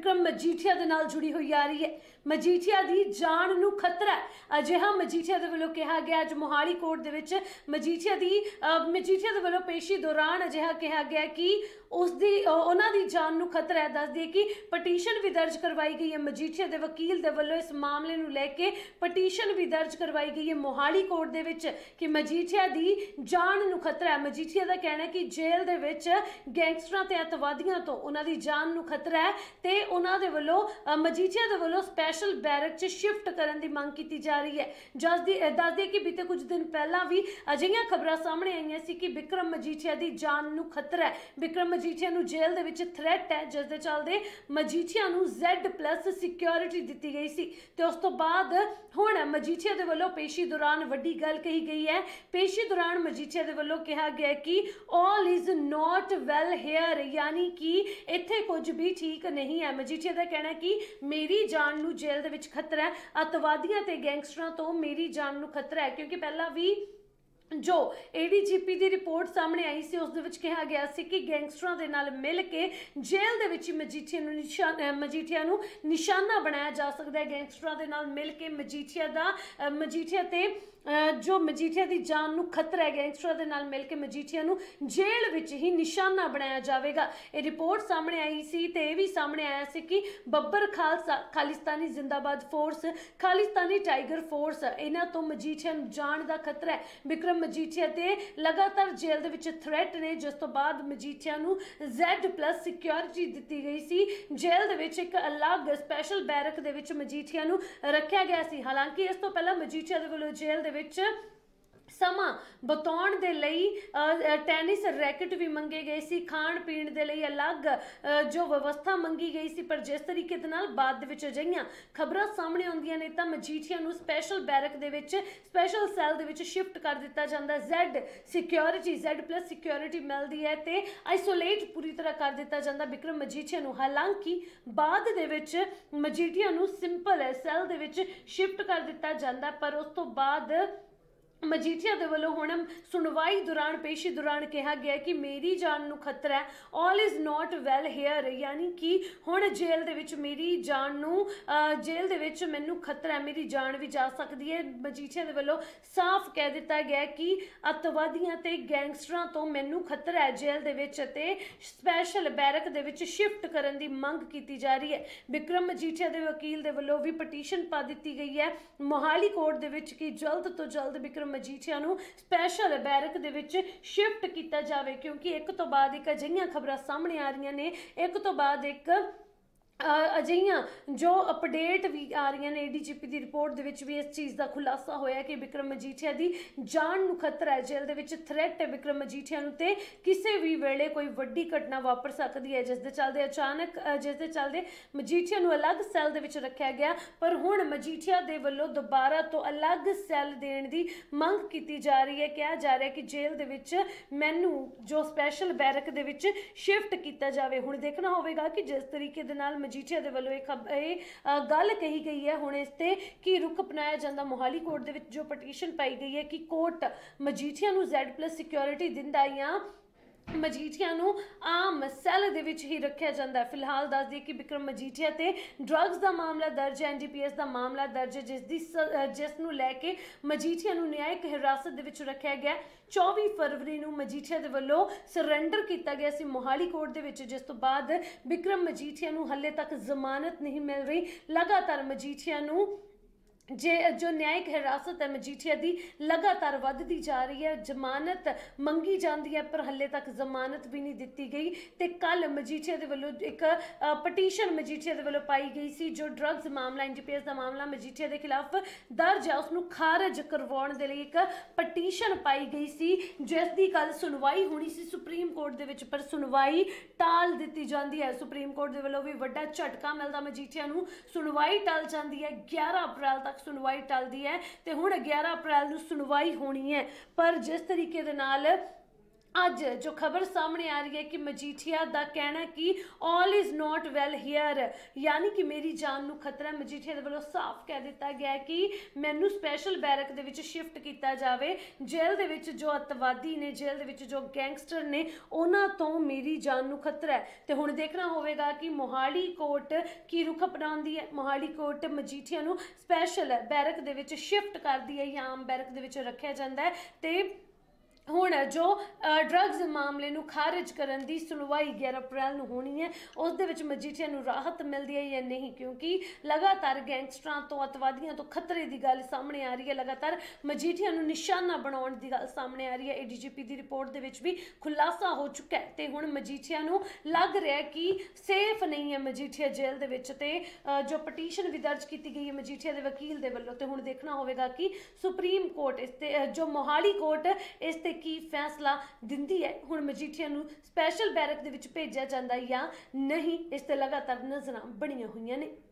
बिक्रम मजीठिया दे नाल जुड़ी हुई आ रही है। मजीठिया दी जान नू खतरा है। अजिहा मजीठिया दे वल्लों कहा गया अज मोहाली कोर्ट दे विच मजीठिया दे वल्लों पेशी दौरान अजिहा कहा गया कि उसकी उन्हां दी जान नू खतरा है। दस दिए कि पटीशन भी दर्ज करवाई गई है। मजीठिया दे वकील दे वल्लों इस मामले नू लैके पटीशन भी दर्ज करवाई गई है मोहाली कोर्ट दे विच कि मजीठिया दी जान नू खतरा है। मजीठिया दा कहना है कि जेल दे विच गैंगस्टरां ते अतवादियां तो उन्हां दी जान नू खतरा है ते उन्हां दे वल्लों मजीठिया दे वल्लों स्पैशल बैरक च शिफ्ट करन दी मंग कीती जा रही है। दस दिए कि बीते कुछ दिन पहला भी अजिहियां खबरां सामने आईयां सी कि बिक्रम मजीठिया दी जान नू खतरा है। बिक्रम मजीठिया नू जेल दे विच थ्रैट है जिस दे चलदे मजीठिया नू Z+ सिक्योरिटी दित्ती गई सी ते उस तों बाद हुण मजीठिया दे वल्लों पेशी दौरान वड्डी गल कही गई है। पेशी दौरान मजीठिया दे वल्लों कहा गया कि all is not well here, यानी कि इत्थे कुछ भी ठीक नहीं है। मजीठिया दा कहना कि मेरी जान नू जेल दे विच खतरा है, अतवादियां ते गैंगस्टरां तो मेरी जान नू खतरा है, क्योंकि पहला भी जो ADGP की रिपोर्ट सामने आई सी उस दे विच कहा गया सी कि गैंगस्टरां दे नाल मिल के जेल दे विच मजीठिया नू निशाना बनाया जा सकता है। गैंगस्टरां दे नाल मिल के मजीठिया ते जो मजीठिया की जान नू खतरा है, गैंगस्टरां दे नाल मिल के मजीठिया नू जेल विच ही निशाना बनाया जाएगा। ये रिपोर्ट सामने आई सी ते भी सामने आया सी कि बब्बर खालसा खालिस्तानी जिंदाबाद फोर्स खालिस्तानी टाइगर फोर्स इन्हां तो मजीठिया नू जान दा खतरा है। बिक्रम मजीठिया ते लगातार जेल दे विच थ्रैट ने जिस तो बाद मजीठिया नू Z+ सिक्योरिटी दित्ती गई सी। जेल दे विच एक अलग स्पैशल बैरक दे विच मजीठिया नू रखिया गया सी। हालांकि इस तो पहला मजीठिया दे वल्लों जेल दे विच समा बताउण दे लई टेनिस रैकेट भी मंगे गए सी, खाण पीण दे लई अलग जो व्यवस्था मंगी गई सी, पर जिस तरीके दे नाल बाद दे विच अजिहियां खबरां सामने आउंदियां ने तां मजीठिया नू स्पैशल बैरक दे विच स्पैशल सैल दे विच शिफ्ट कर दित्ता जांदा। Z+ सिक्योरिटी मिलदी है ते आइसोलेट पूरी तरह कर दित्ता जांदा बिक्रम मजीठिया नू। हालांकि बाद दे विच मजीठिया नू सिंपल सैल दे विच शिफ्ट कर दित्ता जांदा, पर उस तों बाद मजीठिया दे वल्लों हुण सुनवाई दौरान पेशी दौरान कहा गया कि मेरी जान नू खतरा है, all is not well here, यानी कि हुण जेल दे विच मेरी जान नू जेल दे विच मैनू खतरा है, मेरी जान भी जा सकती है। मजीठिया दे वल्लों साफ कह दिता गया कि अतवादियां ते गैंगस्टरां तो मैनू खतरा है, जेल दे विच ते स्पैशल बैरक दे विच शिफ्ट करन दी मंग कीती जा रही है। बिक्रम मजीठिया दे वकील दे वल्लों भी पटीशन पा दित्ती गई है मोहाली कोर्ट दे विच कि जल्द तो जल्द बिक्रम मजीठिया नू स्पैशल बैरक दे विच शिफ्ट कीता जावे, क्योंकि एक तो बाद एक अजिहियां खबरां सामने आ रही ने, एक तो बाद एक अजिहियां जो अपडेट भी आ रही ने। ADGP की रिपोर्ट दे विच भी इस चीज़ का खुलासा होया कि बिक्रम मजीठिया की जान नू खतरा है, जेल दे विच थ्रैट है बिक्रम मजीठिया नू ते किसी भी वेले कोई वड्डी घटना वापर सकती है, जिसके चलदे मजीठिया नू अलग सैल दे विच रखा गया। पर हुण मजीठिया दे वल्लों दोबारा तो अलग सैल देण दी मंग कीती जा रही है। कहा जा रहा है कि जेल दे विच मैनू जो स्पैशल बैरक दे विच शिफ्ट कीता जावे। हुण देखना होवेगा कि जिस तरीके दे नाल मजीठिया दे वल्लों गल कही गई है हुण इस ते कि रुख अपनाया जांदा। मोहाली कोर्ट दे विच जो पटीशन पाई गई है कि कोर्ट मजीठिया नू Z+ सिक्योरिटी दिंदा या मजीठिया नू आम सैल दे विच ही रखिया जांदा। फिलहाल दस दिए कि बिक्रम मजीठिया ते ड्रग्स का मामला दर्ज है, NGPS का मामला दर्ज है, जिसनू लैके मजीठिया नू न्यायिक हिरासत दे विच रखिया गया। 24 फरवरी नू मजीठिया दे वल्लों सरेंडर किया गया सी मोहाली कोर्ट दे विच, जिस तों बाद बिक्रम मजीठिया नू हले तक जमानत नहीं मिल रही। लगातार मजीठिया नू जो न्यायिक हिरासत है मजीठिया दी लगातार वधदी जा रही है, जमानत मंगी जाती है पर हले तक जमानत भी नहीं दिती गई। तो कल मजीठिया दे वल्लों एक पटीशन मजीठिया दे वल्लों पाई गई सी, जो ड्रग्स मामला NGPS का मामला मजीठिया के खिलाफ दर्ज है उसनू खारज करवाउण दे लई एक पटीशन पाई गई सी, जिस दी कल सुनवाई होनी सी सुप्रीम कोर्ट दे विच, पर सुनवाई टाल दिती जाती है। सुप्रीम कोर्ट दे वल्लों भी वड्डा झटका मिलदा मजीठिया नू, सुनवाई टाल जाती है। 11 अप्रैल तक सुनवाई टलदी है तो हुण 11 अप्रैल नूं सुनवाई होनी है, पर जिस तरीके दे नाल आज जो खबर सामने आ रही है कि मजीठिया का कहना कि all is not well here, यानी कि मेरी जान नू खतरा। मजीठिया दे वालों साफ कह दिता गया कि मैनू स्पैशल बैरक दे विच शिफ्ट किया जाए, जेल दे विच जो अतवादी ने, जेल दे विच जो गैंगस्टर ने, उन्हां तों मेरी जान नू खतरा है। तो हुण देखना होगा कि मोहाली कोर्ट की रुख अपनाउंदी है। मोहाली कोर्ट मजीठिया नू स्पैशल बैरक दे विच शिफ्ट करदी है या आम बैरक दे विच रखिया जांदा है। ते हुण जो ड्रग्स मामले नू खारिज करन दी सुनवाई 11 अप्रैल नू होनी है, उस दे विच मजीठिया नू राहत मिलती है या नहीं, क्योंकि लगातार गैंगस्टरां तो अतवादियों तो खतरे की गल सामने आ रही है, लगातार मजीठिया नू निशाना बनाउण दी गल सामने आ रही है। ADGP की रिपोर्ट दे विच भी खुलासा हो चुका है। तो हुण मजीठिया नू लग रहा है कि सेफ नहीं है मजीठिया जेल दे विच। ते जो पटीशन भी दर्ज की गई है मजीठिया के वकील के वलों, तो हुण देखना होगा कि सुप्रीम कोर्ट इस जो मोहाली कोर्ट इस की फैसला दिंदी है। हुण मजीठिया नू स्पैशल बैरक दे विच भेजा जांदा या नहीं, इस ते लगातार नजरां बणियां हुईयां ने।